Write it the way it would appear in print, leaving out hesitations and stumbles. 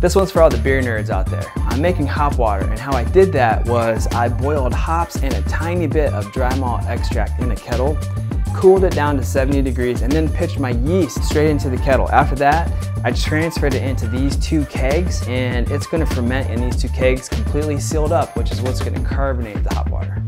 This one's for all the beer nerds out there. I'm making hop water, and how I did that was I boiled hops and a tiny bit of dry malt extract in a kettle, cooled it down to 70 degrees, and then pitched my yeast straight into the kettle. After that, I transferred it into these two kegs, and it's gonna ferment in these two kegs completely sealed up, which is what's gonna carbonate the hop water.